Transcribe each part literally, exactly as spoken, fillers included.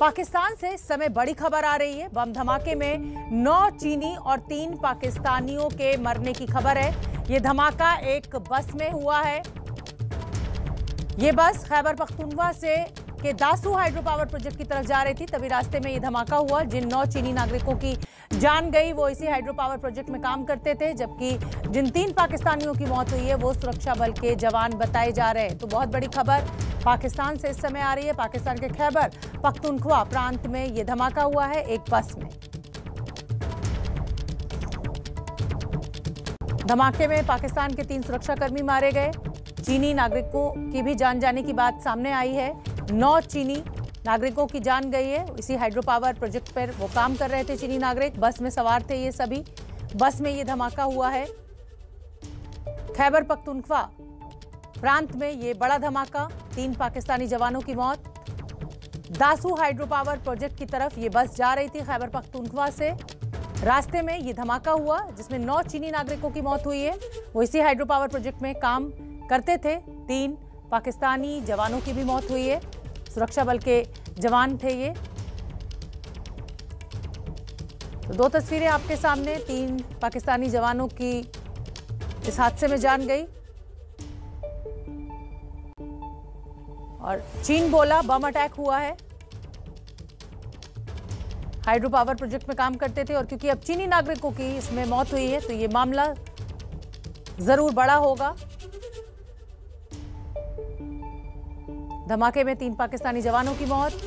पाकिस्तान से इस समय बड़ी खबर आ रही है। बम धमाके में नौ चीनी और तीन पाकिस्तानियों के मरने की खबर है। ये धमाका एक बस में हुआ है। ये बस खैबर पख्तूनख्वा से के दासू हाइड्रो पावर प्रोजेक्ट की तरफ जा रही थी, तभी रास्ते में ये धमाका हुआ। जिन नौ चीनी नागरिकों की जान गई वो इसी हाइड्रो पावर प्रोजेक्ट में काम करते थे, जबकि जिन तीन पाकिस्तानियों की मौत हुई है वो सुरक्षा बल के जवान बताए जा रहे हैं। तो बहुत बड़ी खबर पाकिस्तान से इस समय आ रही है। पाकिस्तान के खैबर पख्तूनख्वा प्रांत में ये धमाका हुआ है एक बस में। धमाके में पाकिस्तान के तीन सुरक्षाकर्मी मारे गए। चीनी नागरिकों की भी जान जाने की बात सामने आई है। नौ चीनी नागरिकों की जान गई है। इसी हाइड्रो पावर प्रोजेक्ट पर वो काम कर रहे थे चीनी नागरिक, बस में सवार थे ये सभी। बस में ये धमाका हुआ है। खैबर पख्तूनख्वा प्रांत में ये बड़ा धमाका, तीन पाकिस्तानी जवानों की मौत। दासू हाइड्रो पावर प्रोजेक्ट की तरफ ये बस जा रही थी खैबर पख्तूनख्वा से। रास्ते में ये धमाका हुआ जिसमें नौ चीनी नागरिकों की मौत हुई है। वो इसी हाइड्रो पावर प्रोजेक्ट में काम करते थे। तीन पाकिस्तानी जवानों की भी मौत हुई है, सुरक्षा बल के जवान थे ये। तो दो तस्वीरें आपके सामने, तीन पाकिस्तानी जवानों की इस हादसे में जान गई। और चीन बोला बम अटैक हुआ है। हाइड्रो पावर प्रोजेक्ट में काम करते थे और क्योंकि अब चीनी नागरिकों की इसमें मौत हुई है तो ये मामला जरूर बड़ा होगा। धमाके में तीन पाकिस्तानी जवानों की मौत।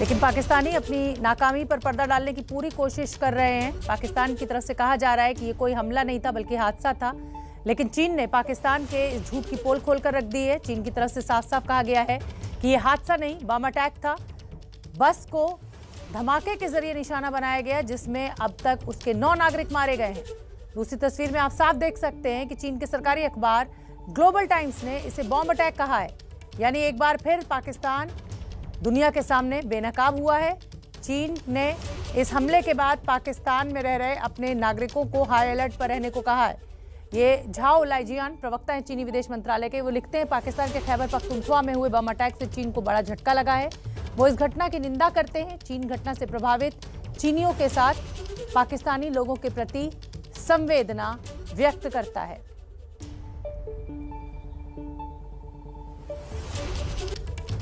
लेकिन पाकिस्तानी अपनी नाकामी पर पर्दा डालने की पूरी कोशिश कर रहे हैं। पाकिस्तान की तरफ से कहा जा रहा है कि ये कोई हमला नहीं था बल्कि हादसा था, लेकिन चीन ने पाकिस्तान के इस झूठ की पोल खोलकर रख दी है। चीन की तरफ से साफ साफ कहा गया है कि ये हादसा नहीं बम अटैक था। बस को धमाके के जरिए निशाना बनाया गया जिसमें अब तक उसके नौ नागरिक मारे गए हैं। दूसरी तस्वीर में आप साफ देख सकते हैं कि चीन के सरकारी अखबार ग्लोबल टाइम्स ने इसे बॉम्ब अटैक कहा है। यानी एक बार फिर पाकिस्तान दुनिया के सामने बेनकाब हुआ है। चीन ने इस हमले के बाद पाकिस्तान में रह रहे अपने नागरिकों को हाई अलर्ट पर रहने को कहा है। ये झाओ लाईजियान प्रवक्ता हैं चीनी विदेश मंत्रालय के। वो लिखते हैं, पाकिस्तान के खैबर पख्तूनख्वा में हुए बम अटैक से चीन को बड़ा झटका लगा है। वो इस घटना की निंदा करते हैं। चीन घटना से प्रभावित चीनियों के साथ पाकिस्तानी लोगों के प्रति संवेदना व्यक्त करता है।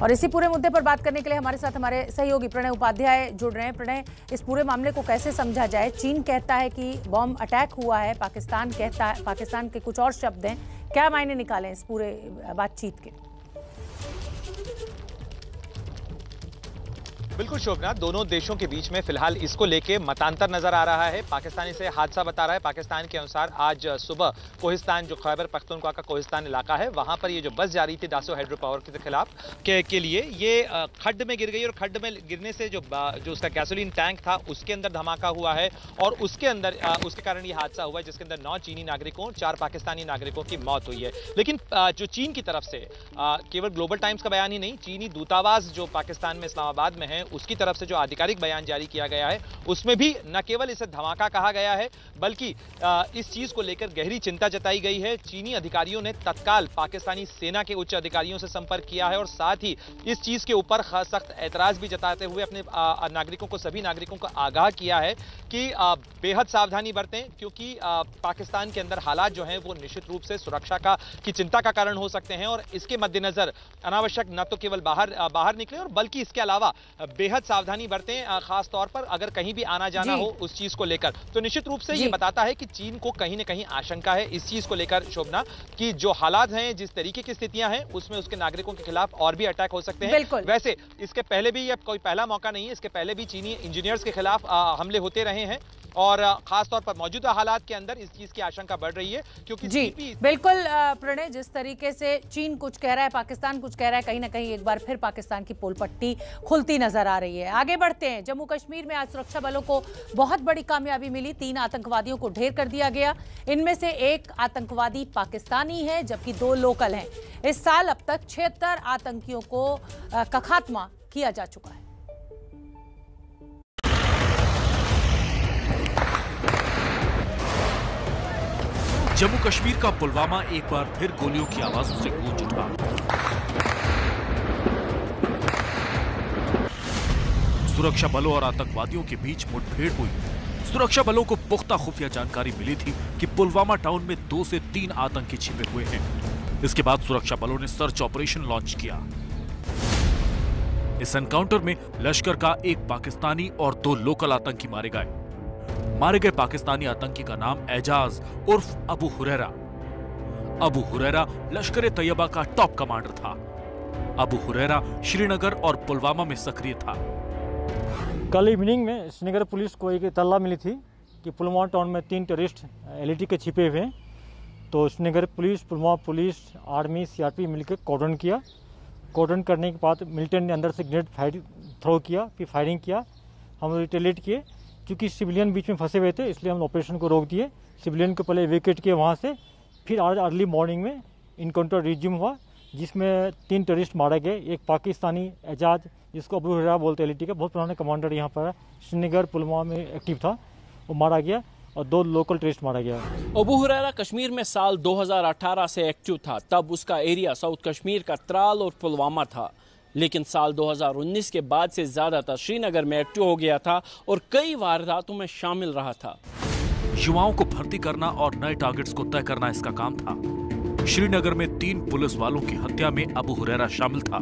और इसी पूरे मुद्दे पर बात करने के लिए हमारे साथ हमारे सहयोगी प्रणय उपाध्याय जुड़ रहे हैं। प्रणय, इस पूरे मामले को कैसे समझा जाए? चीन कहता है कि बॉम्ब अटैक हुआ है, पाकिस्तान कहता है, पाकिस्तान के कुछ और शब्द हैं, क्या मायने निकालें इस पूरे बातचीत के? बिल्कुल शोभना, दोनों देशों के बीच में फिलहाल इसको लेके मतांतर नजर आ रहा है। पाकिस्तानी से हादसा बता रहा है। पाकिस्तान के अनुसार आज सुबह कोहिस्तान, जो खैबर पख्तूनख्वा का कोहिस्तान इलाका है, वहां पर ये जो बस जा रही थी दासो हाइड्रो पावर के खिलाफ के, के लिए, ये खड्ड में गिर गई। और खड्ड में गिरने से जो जो उसका गैसोलीन टैंक था उसके अंदर धमाका हुआ है और उसके अंदर उसके कारण ये हादसा हुआ है, जिसके अंदर नौ चीनी नागरिकों, चार पाकिस्तानी नागरिकों की मौत हुई है। लेकिन जो चीन की तरफ से केवल ग्लोबल टाइम्स का बयान ही नहीं, चीनी दूतावास जो पाकिस्तान में इस्लामाबाद में है उसकी तरफ से जो आधिकारिक बयान जारी किया गया है उसमें भी न केवल इसे धमाका कहा गया है बल्कि इस चीज को लेकर गहरी चिंता जताई गई है। चीनी अधिकारियों ने तत्काल पाकिस्तानी सेना के उच्च अधिकारियों से संपर्क किया है और साथ ही इस चीज के ऊपर सख्त ऐतराज भी जताते हुए अपने नागरिकों को, सभी नागरिकों को आगाह किया है कि बेहद सावधानी बरतें, क्योंकि पाकिस्तान के अंदर हालात जो हैं वो निश्चित रूप से सुरक्षा का की चिंता का कारण हो सकते हैं। और इसके मद्देनजर अनावश्यक न तो केवल बाहर बाहर निकले और बल्कि इसके अलावा बेहद सावधानी बरतें, खास तौर पर अगर कहीं भी आना जाना हो उस चीज को लेकर। तो निश्चित रूप से ये बताता है कि चीन को कहीं ना कहीं आशंका है इस चीज को लेकर शोभना, कि जो हालात हैं, जिस तरीके की स्थितियां हैं, उसमें उसके नागरिकों के खिलाफ और भी अटैक हो सकते हैं। वैसे इसके पहले भी यह कोई पहला मौका नहीं है, इसके पहले भी चीनी इंजीनियर्स के खिलाफ हमले होते रहे हैं और खासतौर पर मौजूदा हालात के अंदर इस चीज की आशंका बढ़ रही है। क्योंकि जी बिल्कुल प्रणय, जिस तरीके से चीन कुछ कह रहा है, पाकिस्तान कुछ कह रहा है, कहीं ना कहीं एक बार फिर पाकिस्तान की पोल पट्टी खुलती नजर आ रही है। आगे बढ़ते हैं। जम्मू कश्मीर में आज सुरक्षा बलों को बहुत बड़ी कामयाबी मिली। तीन आतंकवादियों को ढेर कर दिया गया। इनमें से एक आतंकवादी पाकिस्तानी है जबकि दो लोकल हैं। इस साल अब तक छिहत्तर आतंकियों को का खात्मा किया जा चुका है। जम्मू कश्मीर का पुलवामा एक बार फिर गोलियों की आवाजों से गूंज उठा। सुरक्षा बलों और आतंकवादियों के बीच मुठभेड़ हुई। सुरक्षा बलों को पुख्ता खुफिया जानकारी मिली थी कि पुलवामा टाउन में दो से तीन आतंकी छिपे हुए हैं। इसके बाद सुरक्षा बलों ने सर्च ऑपरेशन लॉन्च किया। इस एनकाउंटर में लश्कर का एक पाकिस्तानी और दो लोकल आतंकी मारे गए। मारे गए पाकिस्तानी आतंकी का नाम एजाज उर्फ अबू हुरेरा। अबू हुरेरा लश्कर-ए-तैयबा का टॉप कमांडर था। अबू हुरेरा श्रीनगर और पुलवामा में सक्रिय था। कल इवनिंग में श्रीनगर पुलिस को एक इत्तला मिली थी कि पुलवामा टाउन में तीन टेररिस्ट एलईडी के छिपे हुए हैं। तो Srinagar police, Pulwama police, army, CRP मिलकर कॉर्डन किया। कॉर्डन करने के बाद मिलिटेंट ने अंदर से ग्रेनेड फायर थ्रो किया, फिर फायरिंग किया। हम रिटेलिएट किए। क्योंकि सिविलियन बीच में फंसे हुए थे इसलिए हम ऑपरेशन को रोक दिए। सिविलियन को पहले वेकेट किए वहाँ से। फिर आज अर्ली मॉर्निंग में इनकाउंटर रिज्यूम हुआ जिसमें तीन टेररिस्ट मारे गए। एक पाकिस्तानी एजाज, जिसको अबू हुरेरा बोलते हैं, एलईटी का बहुत पुराना कमांडर यहाँ पर श्रीनगर पुलवामा में एक्टिव था, वो मारा गया। और दो लोकल टेररिस्ट मारा गया। अबू हुरेरा कश्मीर में साल दो हज़ार अठारह से एक्टिव था। तब उसका एरिया साउथ कश्मीर का त्राल और पुलवामा था, लेकिन साल दो हज़ार उन्नीस के बाद से ज्यादातर श्रीनगर में एक्टिव हो गया था और कई वारदातों में शामिल रहा था। युवाओं को भर्ती करना और नए टारगेट्स को तय करना इसका काम था। श्रीनगर में तीन पुलिस वालों की हत्या में अबू हुरेरा शामिल था।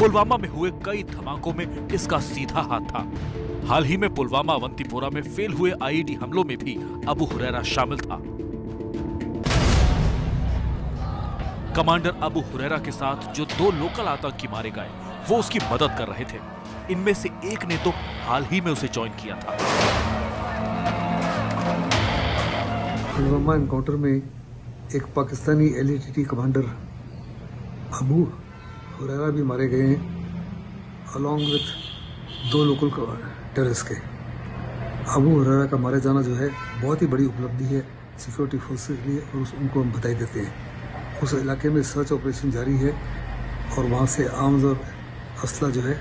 पुलवामा में हुए कई धमाकों में इसका सीधा हाथ था। हाल ही में पुलवामा अवंतीपोरा में फेल हुए आईईडी हमलों में भी अबू हुरेरा शामिल था। कमांडर अबू हुरेरा के साथ जो दो लोकल आतंकी मारे गए वो उसकी मदद कर रहे थे। इनमें से एक ने तो हाल ही में उसे ज्वाइन किया था। पुलवामा एनकाउंटर में एक पाकिस्तानी एलईटी कमांडर अबू हुरेरा भी मारे गए हैं, अलोंग विथ दो लोकल टेररिस्ट के। अबू हुरेरा का मारे जाना जो है बहुत ही बड़ी उपलब्धि है सिक्योरिटी फोर्सेस के लिए और उनको हम बधाई देते हैं। उस इलाके में सर्च ऑपरेशन जारी है और वहां से आर्म्स और असला जो है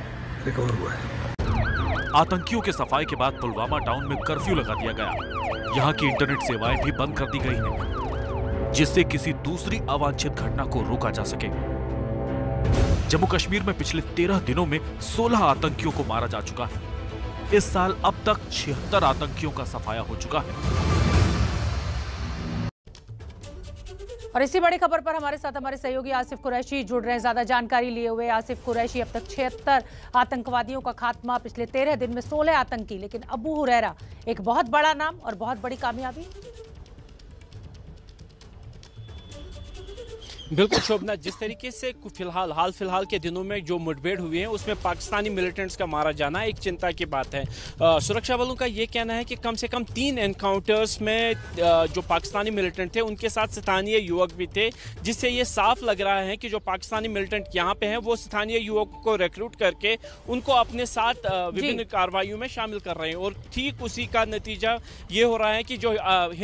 रिकवर हुआ है। आतंकियों के सफाई के बाद पुलवामा टाउन में कर्फ्यू लगा दिया गया। यहां की इंटरनेट सेवाएं भी बंद कर दी गई हैं, जिससे किसी दूसरी अवांछित घटना को रोका जा सके। जम्मू कश्मीर में पिछले तेरह दिनों में सोलह आतंकियों को मारा जा चुका है। इस साल अब तक छिहत्तर आतंकियों का सफाया हो चुका है। और इसी बड़ी खबर पर हमारे साथ हमारे सहयोगी आसिफ कुरैशी जुड़ रहे हैं। ज्यादा जानकारी लिए हुए आसिफ कुरैशी, अब तक छिहत्तर आतंकवादियों का खात्मा, पिछले तेरह दिन में सोलह आतंकी, लेकिन अबू हुरेरा एक बहुत बड़ा नाम और बहुत बड़ी कामयाबी। बिल्कुल शोभना, जिस तरीके से फिलहाल हाल फिलहाल के दिनों में जो मुठभेड़ हुई है उसमें पाकिस्तानी मिलिटेंट्स का मारा जाना एक चिंता की बात है। आ, सुरक्षा बलों का ये कहना है कि कम से कम तीन एनकाउंटर्स में आ, जो पाकिस्तानी मिलिटेंट थे उनके साथ स्थानीय युवक भी थे, जिससे ये साफ लग रहा है कि जो पाकिस्तानी मिलिटेंट यहाँ पे हैं वो स्थानीय युवक को रिक्रूट करके उनको अपने साथ विभिन्न कार्रवाइयों में शामिल कर रहे हैं। और ठीक उसी का नतीजा ये हो रहा है कि जो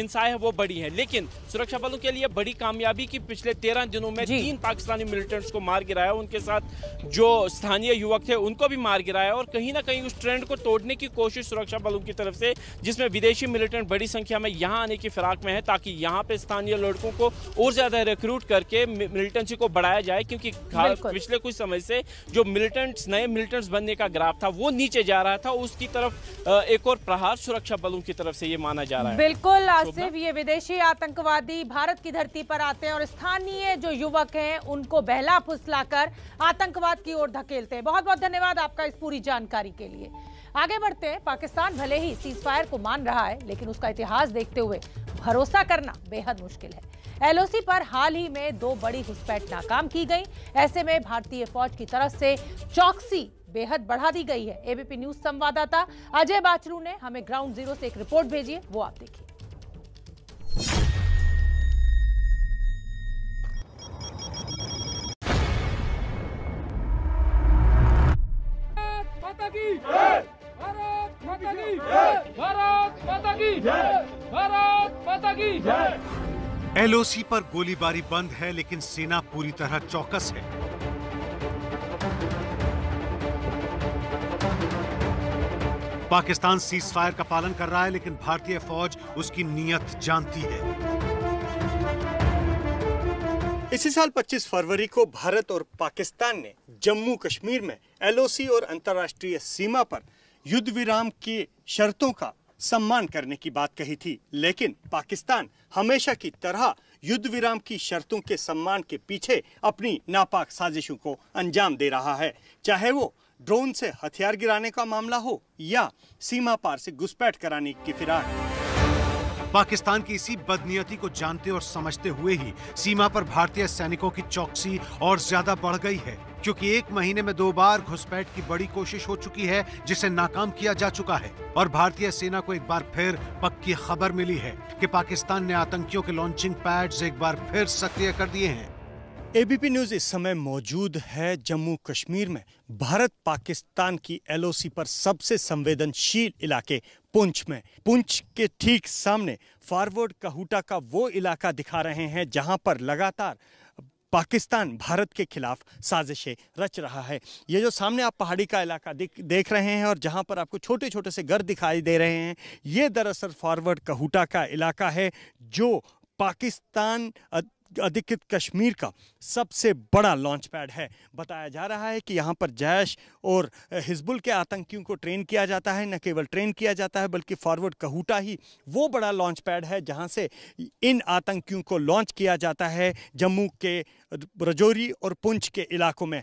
हिंसा है वो बड़ी है। लेकिन सुरक्षा बलों के लिए बड़ी कामयाबी की पिछले तेरह जिनों में तीन पाकिस्तानी मिलिटेंट्स को मार गिराया, उनके साथ जो स्थानीय युवक थे उनको भी मार गिराया। और कहीं ना कहीं उस ट्रेंड को तोड़ने की कोशिश सुरक्षा बलों की तरफ से, जिसमें विदेशी मिलिटेंट बड़ी संख्या में यहां आने की फिराक में है ताकि यहां पे स्थानीय लड़कों को और ज्यादा रिक्रूट करके मिलिटेंसी को बढ़ाया जाए, क्योंकि पिछले कुछ समय से जो मिलिटेंट्स नए मिलिटेंट्स बनने का ग्राफ था वो नीचे जा रहा था। उसकी तरफ एक और प्रहार सुरक्षा बलों की तरफ से ये माना जा रहा है। बिल्कुल आसिफ, ये विदेशी आतंकवादी भारत की धरती पर आते हैं और स्थानीय जो युवक हैं उनको बहला फुसला कर आतंकवाद की ओर धकेलते हैं। बहुत बहुत धन्यवाद आपका इस पूरी जानकारी के लिए। आगे बढ़ते हैं। पाकिस्तान भले ही सीजफायर को मान रहा है लेकिन उसका इतिहास देखते हुए भरोसा करना बेहद मुश्किल है। एलओसी पर हाल ही में दो बड़ी घुसपैठ नाकाम की गई। ऐसे में भारतीय फौज की तरफ से चौकसी बेहद बढ़ा दी गई है। एबीपी न्यूज संवाददाता अजय बाचरू ने हमें ग्राउंड जीरो से एक रिपोर्ट भेजी है, वो आप देखिए। एलओसी पर गोलीबारी बंद है लेकिन सेना पूरी तरह चौकस है। पाकिस्तान सीज फायर का पालन कर रहा है लेकिन भारतीय फौज उसकी नीयत जानती है। इसी साल पच्चीस फरवरी को भारत और पाकिस्तान ने जम्मू कश्मीर में एलओसी और अंतर्राष्ट्रीय सीमा पर युद्ध विराम की शर्तों का सम्मान करने की बात कही थी, लेकिन पाकिस्तान हमेशा की तरह युद्ध विराम की शर्तों के सम्मान के पीछे अपनी नापाक साजिशों को अंजाम दे रहा है, चाहे वो ड्रोन से हथियार गिराने का मामला हो या सीमा पार से घुसपैठ कराने की फिराक। पाकिस्तान की इसी बदनीयती को जानते और समझते हुए ही सीमा पर भारतीय सैनिकों की चौकसी और ज्यादा बढ़ गई है, क्योंकि एक महीने में दो बार घुसपैठ की बड़ी कोशिश हो चुकी है जिसे नाकाम किया जा चुका है। और भारतीय सेना को एक बार फिर पक्की खबर मिली है कि पाकिस्तान ने आतंकियों के लॉन्चिंग पैड्स एक बार फिर सक्रिय कर दिए हैं। एबीपी न्यूज इस समय मौजूद है जम्मू कश्मीर में भारत पाकिस्तान की एलओसी पर सबसे संवेदनशील इलाके पुंछ में। पुंछ के ठीक सामने फॉरवर्ड कहूटा का वो इलाका दिखा रहे हैं जहां पर लगातार पाकिस्तान भारत के खिलाफ साजिशें रच रहा है। ये जो सामने आप पहाड़ी का इलाका देख रहे हैं और जहां पर आपको छोटे छोटे से घर दिखाई दे रहे हैं, ये दरअसल फॉरवर्ड कहूटा का इलाका है जो पाकिस्तान अधिकृत कश्मीर का सबसे बड़ा लॉन्च पैड है। बताया जा रहा है कि यहाँ पर जैश और हिजबुल के आतंकियों को ट्रेन किया जाता है। न केवल ट्रेन किया जाता है बल्कि फॉरवर्ड कहूटा ही वो बड़ा लॉन्च पैड है जहाँ से इन आतंकियों को लॉन्च किया जाता है जम्मू के रजौरी और पुंछ के इलाकों में।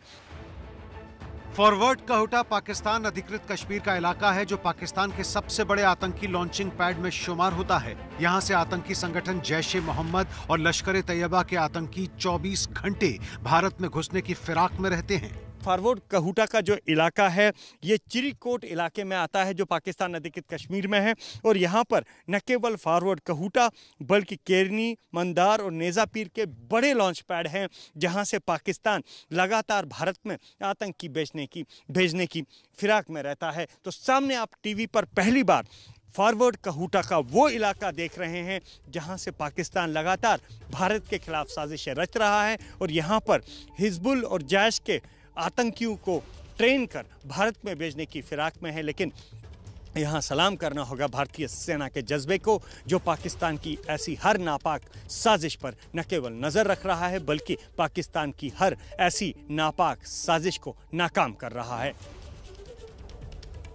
फॉरवर्ड कहूटा पाकिस्तान अधिकृत कश्मीर का इलाका है जो पाकिस्तान के सबसे बड़े आतंकी लॉन्चिंग पैड में शुमार होता है। यहां से आतंकी संगठन जैश-ए मोहम्मद और लश्कर-ए-तैयबा के आतंकी चौबीस घंटे भारत में घुसने की फिराक में रहते हैं। फॉरवर्ड कहूटा का जो इलाका है ये चिरीकोट इलाके में आता है जो पाकिस्तान अधिकृत कश्मीर में है, और यहाँ पर न केवल फॉरवर्ड कहूटा बल्कि केरनी, मंदार और नेज़ापीर के बड़े लॉन्च पैड हैं जहाँ से पाकिस्तान लगातार भारत में आतंकी बेचने की भेजने की फिराक में रहता है। तो सामने आप टीवी पर पहली बार फॉरवर्ड कहूटा का वो इलाका देख रहे हैं जहां से पाकिस्तान लगातार भारत के खिलाफ साजिशें रच रहा है और यहाँ पर हिजबुल और जैश के आतंकियों को ट्रेन कर भारत में भेजने की फिराक में है। लेकिन यहाँ सलाम करना होगा भारतीय सेना के जज्बे को जो पाकिस्तान की ऐसी हर नापाक साजिश पर न केवल नज़र रख रहा है बल्कि पाकिस्तान की हर ऐसी नापाक साजिश को नाकाम कर रहा है।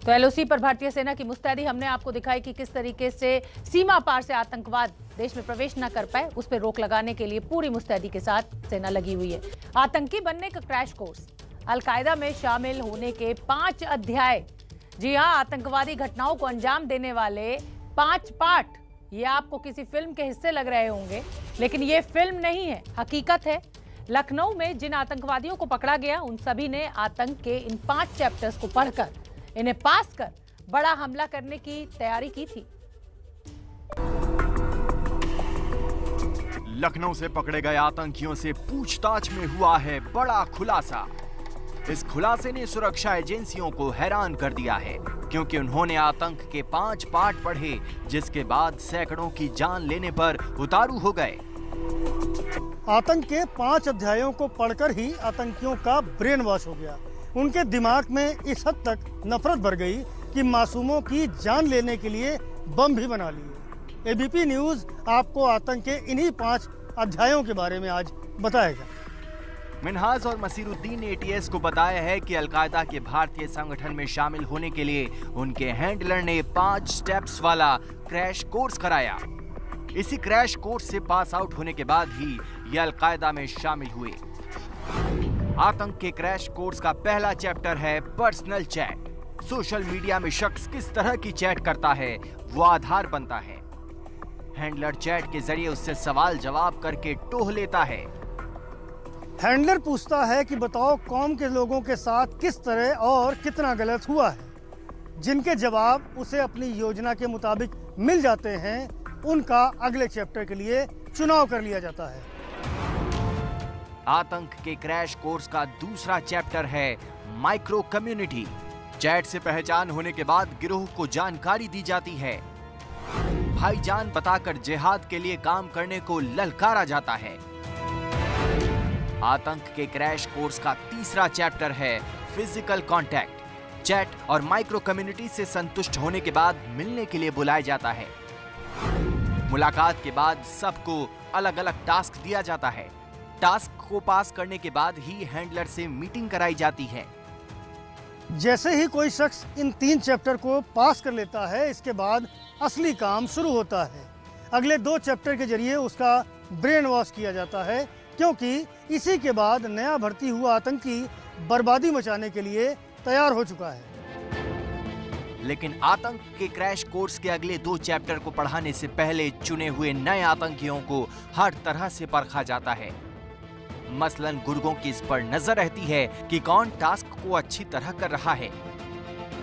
तो एलओसी पर भारतीय सेना की मुस्तैदी हमने आपको दिखाई कि किस तरीके से सीमा पार से आतंकवाद देश में प्रवेश न कर पाए, उस पर रोक लगाने के लिए पूरी मुस्तैदी के साथ सेना लगी हुई है। आतंकी बनने का क्रैश कोर्स, अलकायदा में शामिल होने के पांच अध्याय, जी हाँ, आतंकवादी घटनाओं को अंजाम देने वाले पांच पार्ट। ये आपको किसी फिल्म के हिस्से लग रहे होंगे, लेकिन ये फिल्म नहीं है, हकीकत है। लखनऊ में जिन आतंकवादियों को पकड़ा गया उन सभी ने आतंक के इन पांच चैप्टर्स को पढ़कर इन्हें पास कर बड़ा हमला करने की तैयारी की थी। लखनऊ से पकड़े गए आतंकियों से पूछताछ में हुआ है बड़ा खुलासा। इस खुलासे ने सुरक्षा एजेंसियों को हैरान कर दिया है, क्योंकि उन्होंने आतंक के पांच पार्ट पढ़े जिसके बाद सैकड़ों की जान लेने पर उतारू हो गए। आतंक के पांच अध्यायों को पढ़कर ही आतंकियों का ब्रेन वॉश हो गया। उनके दिमाग में इस हद तक नफरत भर गई कि मासूमों की जान लेने के लिए बम भी बना लिए। एबीपी न्यूज आपको आतंक के इन्हीं पाँच अध्यायों के बारे में आज बताएगा। मिनहाज और मसीरुद्दीन ने एटीएस को बताया है कि अलकायदा के भारतीय संगठन में शामिल होने के लिए उनके हैंडलर ने पांच स्टेप्स वाला क्रैश कोर्स कराया। इसी क्रैश कोर्स से पास आउट होने के बाद ही ये अलकायदा में शामिल हुए। आतंक के क्रैश कोर्स का पहला चैप्टर है पर्सनल चैट। सोशल मीडिया में शख्स किस तरह की चैट करता है वो आधार बनता है। हैंडलर चैट के जरिए उससे सवाल जवाब करके टोह लेता है। हैंडलर पूछता है कि बताओ कौम के लोगों के साथ किस तरह और कितना गलत हुआ है। जिनके जवाब उसे अपनी योजना के मुताबिक मिल जाते हैं उनका अगले चैप्टर के लिए चुनाव कर लिया जाता है। आतंक के क्रैश कोर्स का दूसरा चैप्टर है माइक्रो कम्युनिटी। चैट से पहचान होने के बाद गिरोह को जानकारी दी जाती है। भाईजान बताकर जिहाद के लिए काम करने को ललकारा जाता है। आतंक के क्रैश कोर्स का तीसरा चैप्टर है फिजिकल कांटेक्ट। चैट और माइक्रो कम्युनिटी से संतुष्ट होने के बाद मिलने के लिए बुलाया जाता है। मुलाकात के बाद सबको अलग अलग टास्क दिया जाता है। टास्क को पास करने के बाद ही हैंडलर से मीटिंग कराई जाती है। जैसे ही कोई शख्स इन तीन चैप्टर को पास कर लेता है, इसके बाद असली काम शुरू होता है। अगले दो चैप्टर के जरिए उसका ब्रेन वॉश किया जाता है, क्योंकि इसी के बाद नया भर्ती हुआ आतंकी बर्बादी मचाने के लिए तैयार हो चुका है। लेकिन आतंक के क्रैश कोर्स के अगले दो चैप्टर को पढ़ाने से पहले चुने हुए नए आतंकियों को हर तरह से परखा जाता है। मसलन गुर्गों की इस पर नजर रहती है कि कौन टास्क को अच्छी तरह कर रहा है।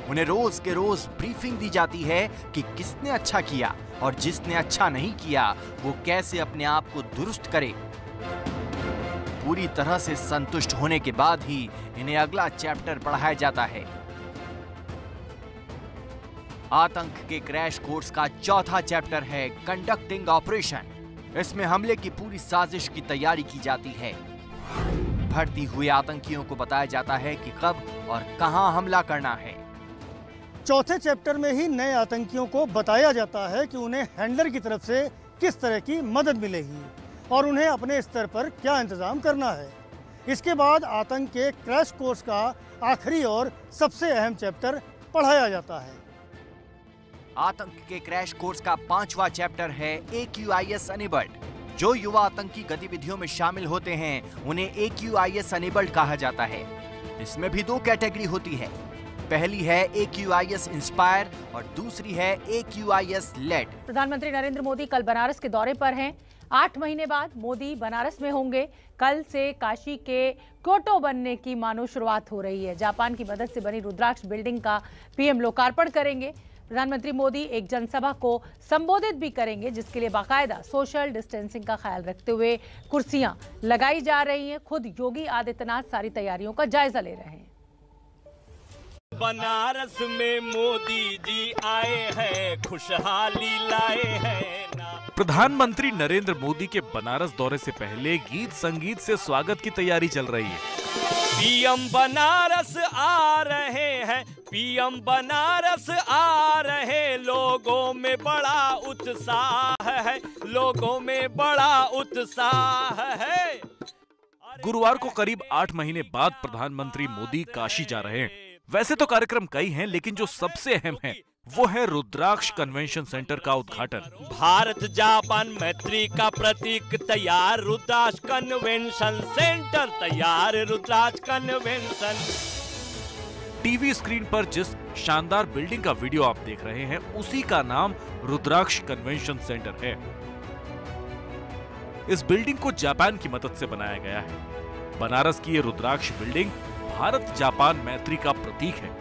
उन्हें रोज के रोज ब्रीफिंग दी जाती है कि किसने अच्छा किया और जिसने अच्छा नहीं किया वो कैसे अपने आप को दुरुस्त करे। पूरी तरह से संतुष्ट होने के बाद ही इन्हें अगला चैप्टर पढ़ाया जाता है। आतंक के क्रैश कोर्स का चौथा चैप्टर है कंडक्टिंग ऑपरेशन। इसमें हमले की पूरी साजिश की तैयारी की जाती है। भर्ती हुए आतंकियों को बताया जाता है कि कब और कहां हमला करना है। चौथे चैप्टर में ही नए आतंकियों को बताया जाता है कि उन्हें हैंडलर की तरफ से किस तरह की मदद मिलेगी और उन्हें अपने स्तर पर क्या इंतजाम करना है। इसके बाद आतंक के क्रैश कोर्स का आखिरी और सबसे अहम चैप्टर पढ़ाया जाता है। आतंक के क्रैश कोर्स का पांचवा चैप्टर है A Q I S enabled. जो युवा आतंकी गतिविधियों में शामिल होते हैं उन्हें A Q I S enabled कहा जाता है। इसमें भी दो कैटेगरी होती है। पहली है A Q I S inspire और दूसरी है A Q I S led. प्रधानमंत्री नरेंद्र मोदी कल बनारस के दौरे पर हैं। आठ महीने बाद मोदी बनारस में होंगे। कल से काशी के क्योटो बनने की मानो शुरुआत हो रही है। जापान की मदद से बनी रुद्राक्ष बिल्डिंग का पीएम लोकार्पण करेंगे। प्रधानमंत्री मोदी एक जनसभा को संबोधित भी करेंगे, जिसके लिए बाकायदा सोशल डिस्टेंसिंग का ख्याल रखते हुए कुर्सियां लगाई जा रही हैं। खुद योगी आदित्यनाथ सारी तैयारियों का जायजा ले रहे हैं। बनारस में मोदी जी आए हैं, खुशहाली लाए हैं। प्रधानमंत्री नरेंद्र मोदी के बनारस दौरे से पहले गीत संगीत से स्वागत की तैयारी चल रही है। पीएम बनारस आ रहे हैं, पीएम बनारस आ रहे। लोगों में बड़ा उत्साह है, लोगों में बड़ा उत्साह है। गुरुवार को करीब आठ महीने बाद प्रधानमंत्री मोदी काशी जा रहे हैं। वैसे तो कार्यक्रम कई हैं, लेकिन जो सबसे अहम है वो है रुद्राक्ष कन्वेंशन सेंटर का उद्घाटन। भारत जापान मैत्री का प्रतीक तैयार, रुद्राक्ष कन्वेंशन सेंटर तैयार, रुद्राक्ष कन्वेंशन। टीवी स्क्रीन पर जिस शानदार बिल्डिंग का वीडियो आप देख रहे हैं उसी का नाम रुद्राक्ष कन्वेंशन सेंटर है। इस बिल्डिंग को जापान की मदद से बनाया गया है। बनारस की ये रुद्राक्ष बिल्डिंग भारत जापान मैत्री का प्रतीक है।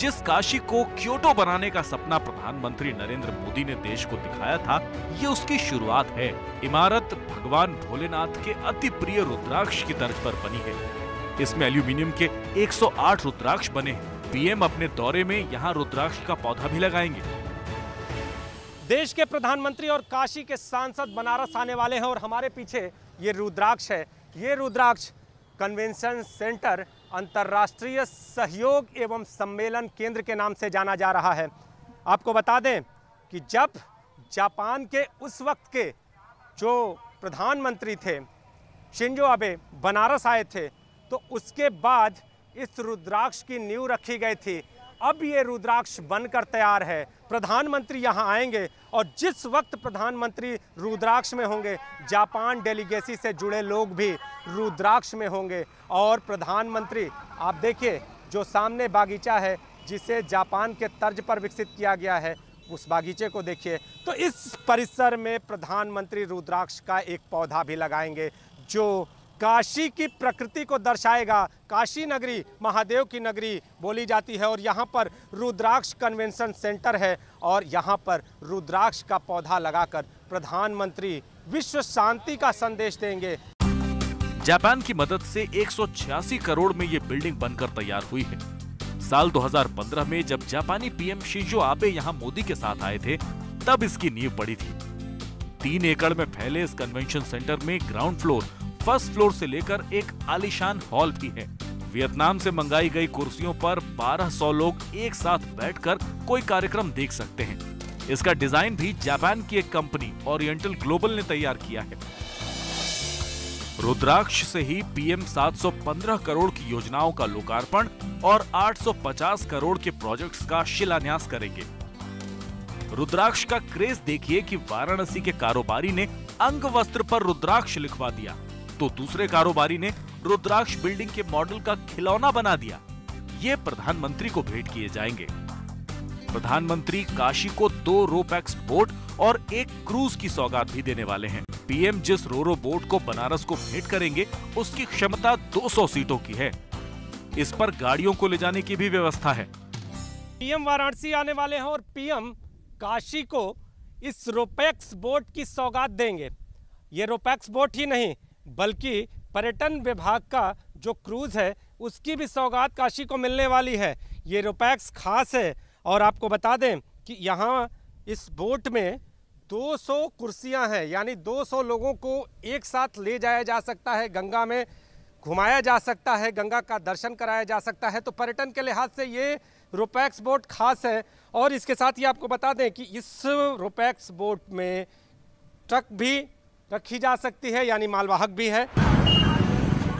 जिस काशी को क्योटो बनाने का सपना प्रधानमंत्री नरेंद्र मोदी ने देश को दिखाया था, ये उसकी शुरुआत है। इमारत भगवान भोलेनाथ के अति प्रिय रुद्राक्ष की तर्ज पर बनी है। इसमें एल्यूमिनियम के एक सौ आठ रुद्राक्ष बने हैं। पीएम अपने दौरे में यहाँ रुद्राक्ष का पौधा भी लगाएंगे। देश के प्रधानमंत्री और काशी के सांसद बनारस आने वाले हैं और हमारे पीछे ये रुद्राक्ष है। ये रुद्राक्ष कन्वेंशन सेंटर अंतर्राष्ट्रीय सहयोग एवं सम्मेलन केंद्र के नाम से जाना जा रहा है। आपको बता दें कि जब जापान के उस वक्त के जो प्रधानमंत्री थे शिंजो आबे बनारस आए थे, तो उसके बाद इस रुद्राक्ष की नींव रखी गई थी। अब ये रुद्राक्ष बनकर तैयार है। प्रधानमंत्री यहाँ आएंगे और जिस वक्त प्रधानमंत्री रुद्राक्ष में होंगे, जापान डेलीगेसी से जुड़े लोग भी रुद्राक्ष में होंगे। और प्रधानमंत्री, आप देखिए जो सामने बागीचा है जिसे जापान के तर्ज पर विकसित किया गया है, उस बागीचे को देखिए। तो इस परिसर में प्रधानमंत्री रुद्राक्ष का एक पौधा भी लगाएंगे जो काशी की प्रकृति को दर्शाएगा। काशी नगरी महादेव की नगरी बोली जाती है और यहाँ पर रुद्राक्ष कन्वेंशन सेंटर है और यहाँ पर रुद्राक्ष का पौधा लगाकर प्रधानमंत्री विश्व शांति का संदेश देंगे। जापान की मदद से एक सौ छियासी करोड़ में ये बिल्डिंग बनकर तैयार हुई है। साल दो हज़ार पंद्रह में जब जापानी पीएम शिंजो आबे यहाँ मोदी के साथ आए थे, तब इसकी नींव पड़ी थी। तीन एकड़ में फैले इस कन्वेंशन सेंटर में ग्राउंड फ्लोर, फर्स्ट फ्लोर से लेकर एक आलीशान हॉल भी है। वियतनाम से मंगाई गई कुर्सियों पर बारह सौ लोग एक साथ बैठकर कोई कार्यक्रम देख सकते हैं। इसका डिजाइन भी जापान की एक कंपनी ओरिएंटल ग्लोबल ने तैयार किया है। रुद्राक्ष से ही पीएम सात सौ पंद्रह करोड़ की योजनाओं का लोकार्पण और आठ सौ पचास करोड़ के प्रोजेक्ट्स का शिलान्यास करेंगे। रुद्राक्ष का क्रेज देखिए कि वाराणसी के कारोबारी ने अंग वस्त्र पर रुद्राक्ष लिखवा दिया तो दूसरे कारोबारी ने रुद्राक्ष बिल्डिंग के मॉडल का खिलौना बना दिया। ये प्रधानमंत्री को भेंट किए जाएंगे। प्रधानमंत्री काशी को दो रोपैक्स बोट और एक क्रूज की सौगात भी देने वाले हैं। पीएम जिस रोरो बोट को बनारस को भेंट करेंगे उसकी क्षमता दो सौ सीटों की है। इस पर गाड़ियों को ले जाने की भी व्यवस्था है। पीएम वाराणसी आने वाले हैं और पीएम काशी को इस रोपैक्स बोट की सौगात देंगे। ये रोपैक्स बोट ही नहीं बल्कि पर्यटन विभाग का जो क्रूज है उसकी भी सौगात काशी को मिलने वाली है। ये रोपैक्स खास है और आपको बता दें कि यहाँ इस बोट में दो सौ कुर्सियां हैं, यानी दो सौ लोगों को एक साथ ले जाया जा सकता है, गंगा में घुमाया जा सकता है, गंगा का दर्शन कराया जा सकता है। तो पर्यटन के लिहाज से ये रोपैक्स बोट खास है। और इसके साथ ही आपको बता दें कि इस रोपैक्स बोट में ट्रक भी रखी जा सकती है, यानी मालवाहक भी है।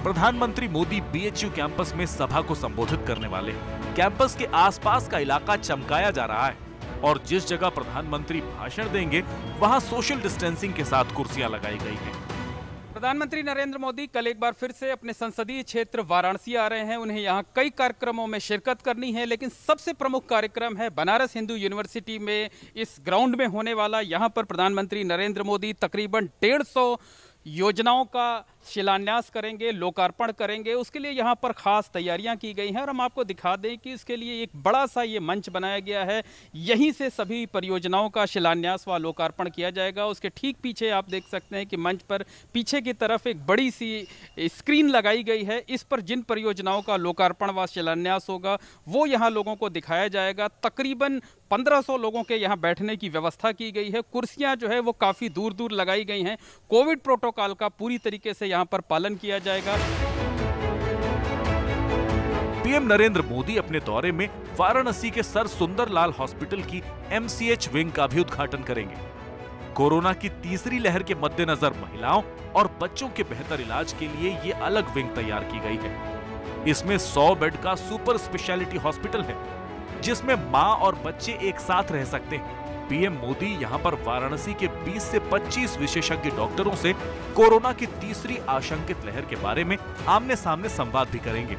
प्रधानमंत्री मोदी बीएचयू कैंपस में सभा को संबोधित करने वाले हैं। कैंपस के आसपास का इलाका चमकाया जा रहा है और जिस जगह प्रधानमंत्री भाषण देंगे वहां सोशल डिस्टेंसिंग के साथ कुर्सियां लगाई गई हैं। प्रधानमंत्री नरेंद्र मोदी कल एक बार फिर से अपने संसदीय क्षेत्र वाराणसी आ रहे हैं। उन्हें यहां कई कार्यक्रमों में शिरकत करनी है, लेकिन सबसे प्रमुख कार्यक्रम है बनारस हिंदू यूनिवर्सिटी में इस ग्राउंड में होने वाला। यहाँ पर प्रधानमंत्री नरेंद्र मोदी तकरीबन डेढ़ सौ योजनाओं का शिलान्यास करेंगे, लोकार्पण करेंगे। उसके लिए यहाँ पर खास तैयारियाँ की गई हैं और हम आपको दिखा दें कि इसके लिए एक बड़ा सा ये मंच बनाया गया है। यहीं से सभी परियोजनाओं का शिलान्यास व लोकार्पण किया जाएगा। उसके ठीक पीछे आप देख सकते हैं कि मंच पर पीछे की तरफ एक बड़ी सी स्क्रीन लगाई गई है। इस पर जिन परियोजनाओं का लोकार्पण व शिलान्यास होगा वो यहाँ लोगों को दिखाया जाएगा। तकरीबन पंद्रह सौ लोगों के यहाँ बैठने की व्यवस्था की गई है। कुर्सियाँ जो है वो काफ़ी दूर दूर लगाई गई हैं। कोविड प्रोटोकॉल का पूरी तरीके से यहाँ पर पालन किया जाएगा। पीएम नरेंद्र मोदी अपने दौरे में वाराणसी के सर सुंदरलाल हॉस्पिटल की एमसीएच विंग का भी उद्घाटन करेंगे। कोरोना की तीसरी लहर के मद्देनजर महिलाओं और बच्चों के बेहतर इलाज के लिए ये अलग विंग तैयार की गई है। इसमें सौ बेड का सुपर स्पेशलिटी हॉस्पिटल है जिसमें माँ और बच्चे एक साथ रह सकते हैं। पीएम मोदी यहां पर वाराणसी के बीस से पच्चीस विशेषज्ञ डॉक्टरों से कोरोना की तीसरी आशंकित लहर के बारे में आमने सामने संवाद भी करेंगे।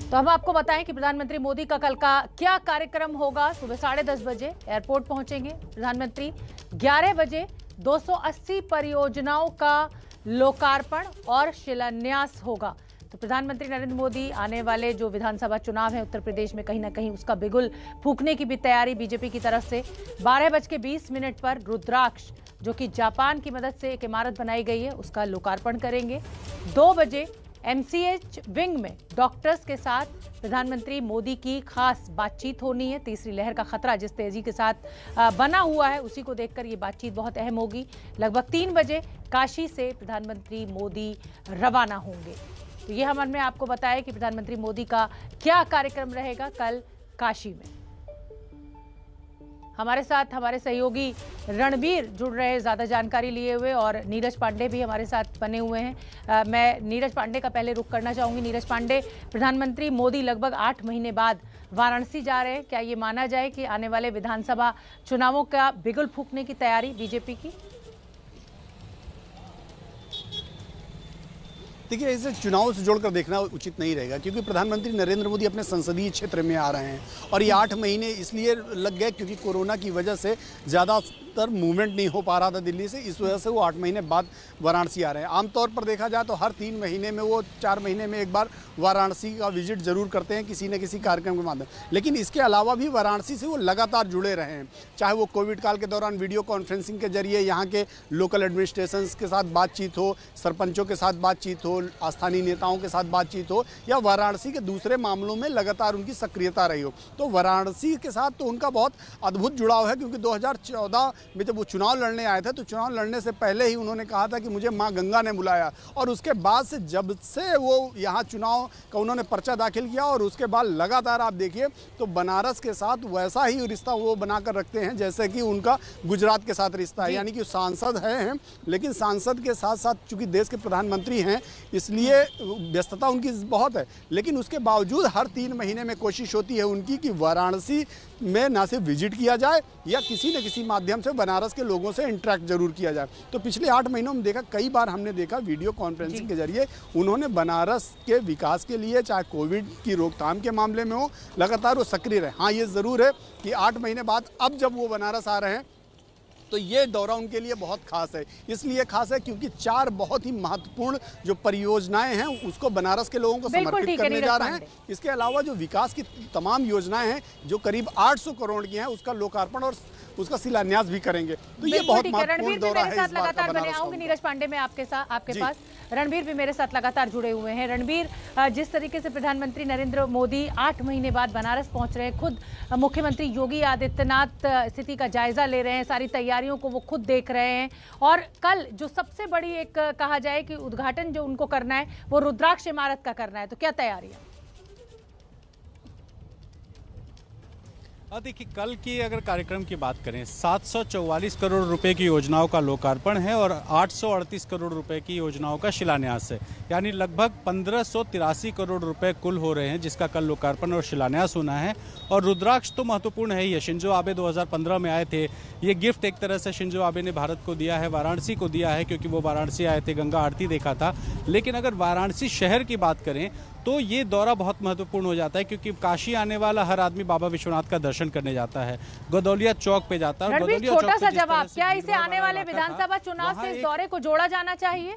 तो हम आपको बताएं कि प्रधानमंत्री मोदी का कल का क्या कार्यक्रम होगा। सुबह साढ़े दस बजे एयरपोर्ट पहुंचेंगे प्रधानमंत्री। ग्यारह बजे दो सौ अस्सी परियोजनाओं का लोकार्पण और शिलान्यास होगा। तो प्रधानमंत्री नरेंद्र मोदी आने वाले जो विधानसभा चुनाव है उत्तर प्रदेश में कहीं ना कहीं उसका बिगुल फूकने की भी तैयारी बीजेपी की तरफ से। बारह बज के बीस मिनट पर रुद्राक्ष जो कि जापान की मदद से एक इमारत बनाई गई है उसका लोकार्पण करेंगे। दो बजे एमसीएच विंग में डॉक्टर्स के साथ प्रधानमंत्री मोदी की खास बातचीत होनी है। तीसरी लहर का खतरा जिस तेजी के साथ बना हुआ है उसी को देखकर ये बातचीत बहुत अहम होगी। लगभग तीन बजे काशी से प्रधानमंत्री मोदी रवाना होंगे। तो ये हम हमने आपको बताया कि प्रधानमंत्री मोदी का क्या कार्यक्रम रहेगा कल काशी में। हमारे साथ हमारे सहयोगी रणबीर जुड़ रहे हैं ज़्यादा जानकारी लिए हुए और नीरज पांडे भी हमारे साथ बने हुए हैं। आ, मैं नीरज पांडे का पहले रुख करना चाहूँगी। नीरज पांडे, प्रधानमंत्री मोदी लगभग आठ महीने बाद वाराणसी जा रहे हैं। क्या ये माना जाए कि आने वाले विधानसभा चुनावों का बिगुल फूकने की तैयारी बीजेपी की? देखिए, इसे चुनाव से जोड़कर देखना उचित नहीं रहेगा क्योंकि प्रधानमंत्री नरेंद्र मोदी अपने संसदीय क्षेत्र में आ रहे हैं और ये आठ महीने इसलिए लग गए क्योंकि कोरोना की वजह से ज़्यादातर मूवमेंट नहीं हो पा रहा था दिल्ली से। इस वजह से वो आठ महीने बाद वाराणसी आ रहे हैं। आमतौर पर देखा जाए तो हर तीन महीने में वो चार महीने में एक बार वाराणसी का विजिट जरूर करते हैं किसी न किसी कार्यक्रम के माध्यम। लेकिन इसके अलावा भी वाराणसी से वो लगातार जुड़े रहे हैं, चाहे वो कोविड काल के दौरान वीडियो कॉन्फ्रेंसिंग के जरिए यहाँ के लोकल एडमिनिस्ट्रेशन के साथ बातचीत हो, सरपंचों के साथ बातचीत हो, स्थानीय नेताओं के साथ बातचीत हो या वाराणसी के दूसरे मामलों में लगातार उनकी सक्रियता रही हो। तो वाराणसी के साथ तो उनका बहुत अद्भुत जुड़ाव है क्योंकि दो हज़ार चौदह में जब वो चुनाव लड़ने आए थे तो चुनाव लड़ने से पहले ही उन्होंने कहा था कि मुझे माँ गंगा ने बुलाया, और उसके बाद से जब से वो यहाँ चुनाव का उन्होंने पर्चा दाखिल किया और उसके बाद लगातार आप देखिए तो बनारस के साथ वैसा ही रिश्ता वो बनाकर रखते हैं जैसे कि उनका गुजरात के साथ रिश्ता है। यानी कि सांसद हैं, लेकिन सांसद के साथ साथ चूँकि देश के प्रधानमंत्री हैं इसलिए व्यस्तता उनकी बहुत है, लेकिन उसके बावजूद हर तीन महीने में कोशिश होती है उनकी कि वाराणसी में ना सिर्फ विजिट किया जाए या किसी न किसी माध्यम से बनारस के लोगों से इंटरेक्ट जरूर किया जाए। तो पिछले आठ महीनों में देखा, कई बार हमने देखा वीडियो कॉन्फ्रेंसिंग के जरिए उन्होंने बनारस के विकास के लिए, चाहे कोविड की रोकथाम के मामले में हो, लगातार वो सक्रिय रहे। हाँ, ये ज़रूर है कि आठ महीने बाद अब जब वो बनारस आ रहे हैं तो ये दौरा उनके लिए बहुत खास है। इसलिए खास है क्योंकि चार बहुत ही महत्वपूर्ण जो परियोजनाएं हैं उसको बनारस के लोगों को समर्पित करने जा रहे हैं। इसके अलावा जो विकास की तमाम योजनाएं हैं जो करीब आठ सौ करोड़ की हैं उसका लोकार्पण और उसका शिलान्यास भी करेंगे। तो ये बहुत महत्वपूर्ण दौरा है। लगातार बने आऊंगे नीरज पांडे में आपके साथ, आपके पास रणबीर भी मेरे साथ लगातार जुड़े हुए हैं। रणबीर, जिस तरीके से प्रधानमंत्री नरेंद्र मोदी आठ महीने बाद बनारस पहुंच रहे हैं, खुद मुख्यमंत्री योगी आदित्यनाथ स्थिति का जायजा ले रहे हैं, सारी तैयारियों को वो खुद देख रहे हैं, और कल जो सबसे बड़ी एक कहा जाए कि उद्घाटन जो उनको करना है वो रुद्राक्ष इमारत का करना है, तो क्या तैयारी है? देखिए, कल की अगर कार्यक्रम की बात करें, सात सौ चौवालीस करोड़ रुपए की योजनाओं का लोकार्पण है और आठ सौ अड़तीस करोड़ रुपए की योजनाओं का शिलान्यास है, यानी लगभग पंद्रह सौ तिरासी करोड़ रुपए कुल हो रहे हैं जिसका कल लोकार्पण और शिलान्यास होना है। और रुद्राक्ष तो महत्वपूर्ण है ही है। शिंजो आबे दो हज़ार पंद्रह में आए थे, ये गिफ्ट एक तरह से शिंजो आबे ने भारत को दिया है, वाराणसी को दिया है, क्योंकि वो वाराणसी आए थे, गंगा आरती देखा था। लेकिन अगर वाराणसी शहर की बात करें तो ये दौरा बहुत महत्वपूर्ण हो जाता है, क्योंकि काशी आने वाला हर आदमी बाबा विश्वनाथ का दर्शन करने जाता है, गदौलिया चौक पे जाता है। गदौलिया छोटा सा जवाब, क्या इसे आने वाले विधानसभा चुनाव से इस दौरे को जोड़ा जाना चाहिए?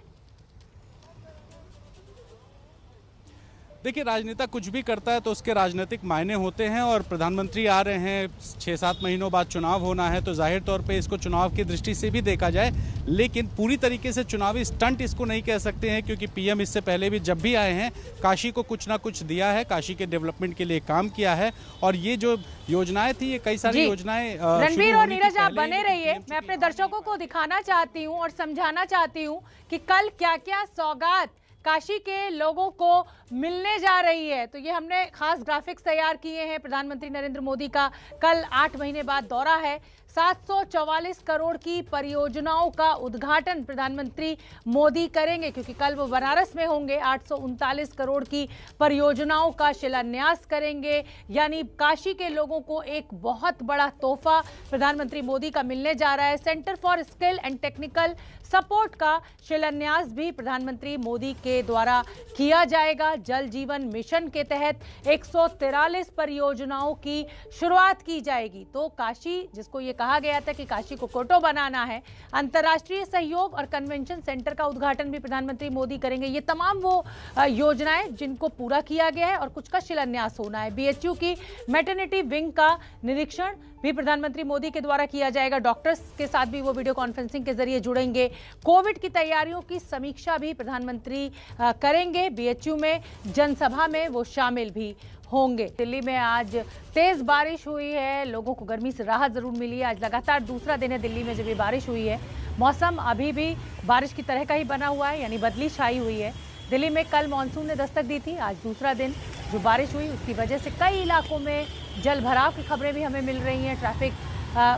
देखिए, राजनेता कुछ भी करता है तो उसके राजनीतिक मायने होते हैं, और प्रधानमंत्री आ रहे हैं, छः सात महीनों बाद चुनाव होना है, तो जाहिर तौर पे इसको चुनाव की दृष्टि से भी देखा जाए, लेकिन पूरी तरीके से चुनावी स्टंट इसको नहीं कह सकते हैं, क्योंकि पीएम इससे पहले भी जब भी आए हैं काशी को कुछ ना कुछ दिया है, काशी के डेवलपमेंट के लिए काम किया है, और ये जो योजनाएं थी ये कई सारी योजनाएं। रणबीर और नीरज, आप बने रहिए, मैं अपने दर्शकों को दिखाना चाहती हूँ और समझाना चाहती हूँ कि कल क्या क्या सौगात काशी के लोगों को मिलने जा रही है। तो ये हमने खास ग्राफिक्स तैयार किए हैं। प्रधानमंत्री नरेंद्र मोदी का कल आठ महीने बाद दौरा है, सात सौ चौवालीस करोड़ की परियोजनाओं का उद्घाटन प्रधानमंत्री मोदी करेंगे, क्योंकि कल वो बनारस में होंगे। आठ सौ उनतालीस करोड़ की परियोजनाओं का शिलान्यास करेंगे, यानी काशी के लोगों को एक बहुत बड़ा तोहफा प्रधानमंत्री मोदी का मिलने जा रहा है। Centre for skill and technical support का शिलान्यास भी प्रधानमंत्री मोदी के द्वारा किया जाएगा। जल जीवन मिशन के तहत एक सौ तिरालीस परियोजनाओं की शुरुआत की जाएगी। तो काशी, जिसको ये कहा गया था कि काशी को कोटो बनाना है, अंतर्राष्ट्रीय सहयोग और कन्वेंशन सेंटर का उद्घाटन भी प्रधानमंत्री मोदी करेंगे। ये तमाम वो योजनाएं जिनको पूरा किया गया है और कुछ का शिलान्यास होना है। बीएचयू की मैटरनिटी विंग का निरीक्षण भी प्रधानमंत्री मोदी के द्वारा किया जाएगा। डॉक्टर्स के साथ भी वो वीडियो कॉन्फ्रेंसिंग के जरिए जुड़ेंगे। कोविड की तैयारियों की समीक्षा भी प्रधानमंत्री करेंगे। बीएचयू में जनसभा में वो शामिल भी होंगे। दिल्ली में आज तेज बारिश हुई है, लोगों को गर्मी से राहत जरूर मिली है। आज लगातार दूसरा दिन है दिल्ली में जब ये बारिश हुई है। मौसम अभी भी बारिश की तरह का ही बना हुआ है, यानी बदली छाई हुई है। दिल्ली में कल मानसून ने दस्तक दी थी, आज दूसरा दिन जो बारिश हुई उसकी वजह से कई इलाकों में जल भराव की खबरें भी हमें मिल रही हैं। ट्रैफिक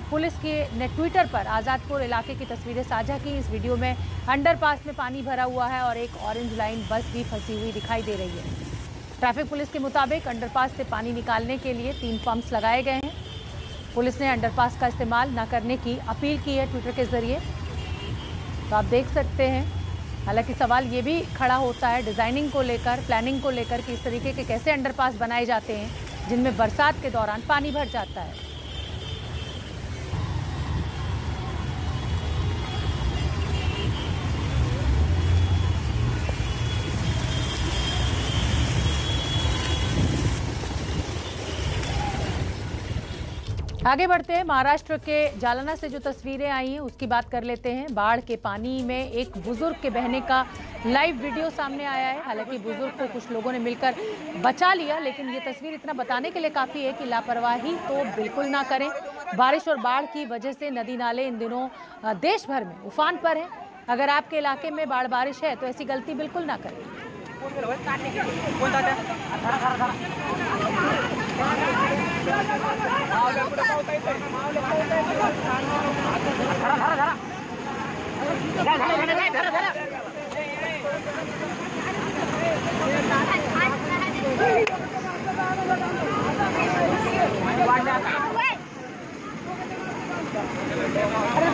पुलिस के ने ट्विटर पर आज़ादपुर इलाके की तस्वीरें साझा की। इस वीडियो में अंडरपास में पानी भरा हुआ है और एक ऑरेंज लाइन बस भी फंसी हुई दिखाई दे रही है। ट्रैफिक पुलिस के मुताबिक अंडरपास से पानी निकालने के लिए तीन पंप्स लगाए गए हैं। पुलिस ने अंडरपास का इस्तेमाल न करने की अपील की है ट्विटर के ज़रिए। तो आप देख सकते हैं, हालांकि सवाल ये भी खड़ा होता है डिज़ाइनिंग को लेकर, प्लानिंग को लेकर, कि इस तरीके के कैसे अंडरपास बनाए जाते हैं जिनमें बरसात के दौरान पानी भर जाता है। आगे बढ़ते हैं। महाराष्ट्र के जालना से जो तस्वीरें आई हैं उसकी बात कर लेते हैं। बाढ़ के पानी में एक बुजुर्ग के बहने का लाइव वीडियो सामने आया है। हालांकि बुजुर्ग को कुछ लोगों ने मिलकर बचा लिया, लेकिन ये तस्वीर इतना बताने के लिए काफ़ी है कि लापरवाही तो बिल्कुल ना करें। बारिश और बाढ़ की वजह से नदी नाले इन दिनों देश भर में उफान पर हैं। अगर आपके इलाके में बाढ़ बारिश है तो ऐसी गलती बिल्कुल ना करें।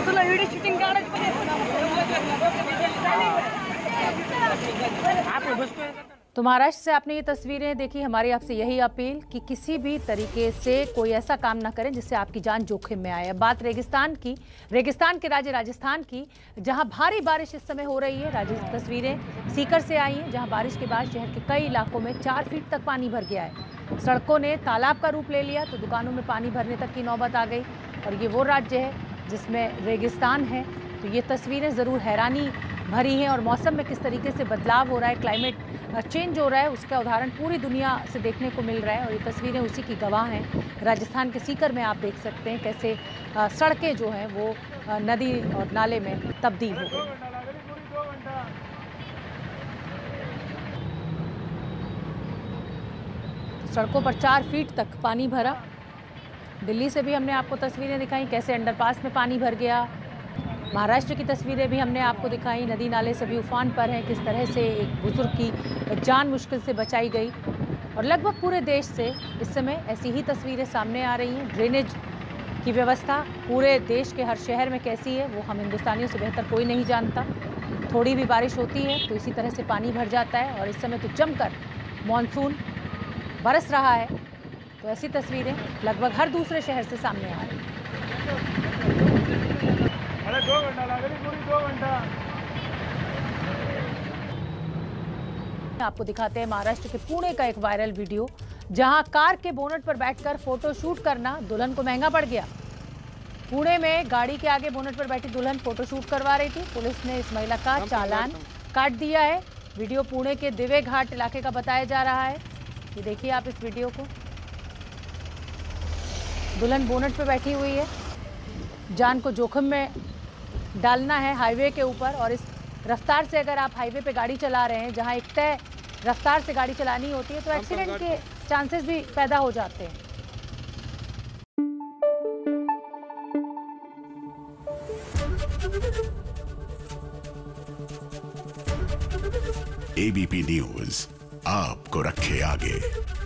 तुला वीडियो शूटिंग काढायचं। तो महाराष्ट्र से आपने ये तस्वीरें देखी। हमारी आपसे यही अपील कि किसी भी तरीके से कोई ऐसा काम ना करें जिससे आपकी जान जोखिम में आए। बात रेगिस्तान की, रेगिस्तान के राज्य राजस्थान की, जहां भारी बारिश इस समय हो रही है। राजस्थान तस्वीरें सीकर से आई हैं, जहां बारिश के बाद शहर के कई इलाकों में चार फीट तक पानी भर गया है। सड़कों ने तालाब का रूप ले लिया तो दुकानों में पानी भरने तक की नौबत आ गई। और ये वो राज्य है जिसमें रेगिस्तान है। तो ये तस्वीरें ज़रूर हैरानी भरी हैं। और मौसम में किस तरीके से बदलाव हो रहा है, क्लाइमेट चेंज हो रहा है, उसका उदाहरण पूरी दुनिया से देखने को मिल रहा है। और ये तस्वीरें उसी की गवाह हैं। राजस्थान के सीकर में आप देख सकते हैं कैसे सड़कें जो हैं वो नदी और नाले में तब्दील हो गई। सड़कों पर चार फीट तक पानी भरा। दिल्ली से भी हमने आपको तस्वीरें दिखाई कैसे अंडरपास में पानी भर गया। महाराष्ट्र की तस्वीरें भी हमने आपको दिखाई। नदी नाले सभी उफान पर हैं। किस तरह से एक बुजुर्ग की जान मुश्किल से बचाई गई। और लगभग पूरे देश से इस समय ऐसी ही तस्वीरें सामने आ रही हैं। ड्रेनेज की व्यवस्था पूरे देश के हर शहर में कैसी है वो हम हिंदुस्तानियों से बेहतर कोई नहीं जानता। थोड़ी भी बारिश होती है तो इसी तरह से पानी भर जाता है। और इस समय तो जमकर मानसून बरस रहा है। तो ऐसी तस्वीरें लगभग हर दूसरे शहर से सामने आ रही हैं। दो घंटा लगे पूरी दो घंटा आपको दिखाते हैं। महाराष्ट्र के पुणे का एक वायरल वीडियो, जहां कार के बोनट पर बैठकर फोटो शूट करना दुल्हन को महंगा पड़ गया। पुणे में गाड़ी के आगे बोनट पर बैठी दुल्हन फोटो शूट करवा रही थी। पुलिस ने इस महिला का चालान काट दिया है। वीडियो पुणे के दिवे घाट इलाके का बताया जा रहा है। ये देखिए आप इस वीडियो को। दुल्हन बोनट पर बैठी हुई है। जान को जोखिम में डालना है हाईवे के ऊपर। और इस रफ्तार से अगर आप हाईवे पे गाड़ी चला रहे हैं, जहां एक तय रफ्तार से गाड़ी चलानी होती है, तो एक्सीडेंट के चांसेस भी पैदा हो जाते हैं। एबीपी न्यूज़ आपको रखे आगे।